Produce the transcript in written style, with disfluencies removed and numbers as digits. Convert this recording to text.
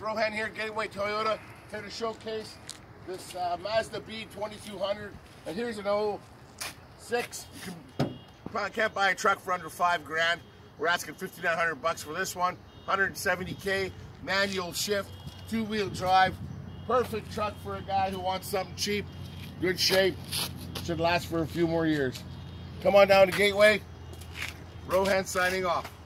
Rohan here, Gateway Toyota, here to showcase this Mazda B2200. And here's an 06. You probably can't buy a truck for under 5 grand. We're asking $5,900 for this one. 170K, manual shift, two-wheel drive. Perfect truck for a guy who wants something cheap, good shape. Should last for a few more years. Come on down to Gateway. Rohan signing off.